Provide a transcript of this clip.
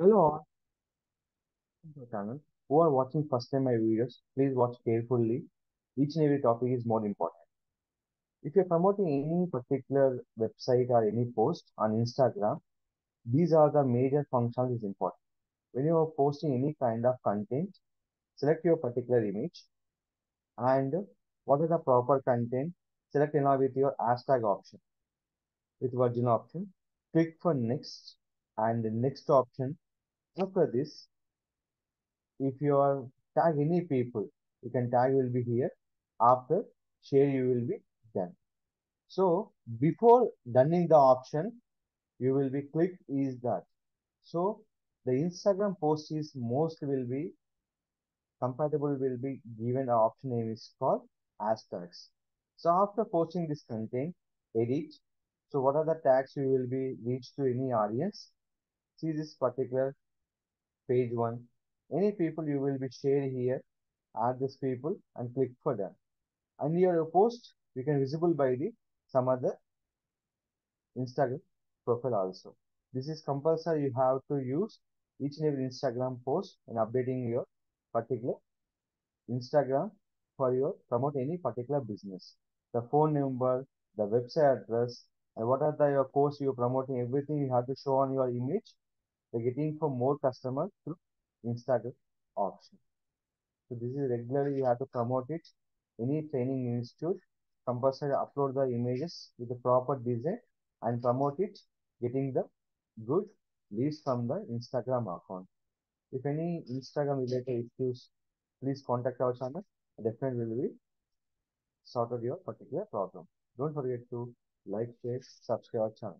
Hello, channel. Who are watching first time my videos, please watch carefully. Each and every topic is more important. If you're promoting any particular website or any post on Instagram, these are the major functions is important. When you are posting any kind of content, select your particular image and what is the proper content, select along with your hashtag option. With virgin option, click for next and the next option. After this, if you are tag any people, you can tag will be here. After share, you will be done. So before doing the option, you will be click is that. So the Instagram post is most will be compatible will be given. Our option name is called hashtags. So after posting this content, edit. So what are the tags you will be reached to any audience? See this particular page one. Any people you will be share here, add this people and click for done. And your post you can visible by the some other Instagram profile also. This is compulsory. You have to use each and every Instagram post and updating your particular Instagram for your promote any particular business. The phone number, the website address, and what are the your course you are promoting, everything you have to show on your image. You're getting for more customers through Instagram option. So this is regularly you have to promote it. Any training institute compulsory upload the images with the proper design and promote it, getting the good leads from the Instagram account. If any Instagram related issues, please contact our channel. Definitely will be sort out your particular problem. Don't forget to like, share, subscribe our channel.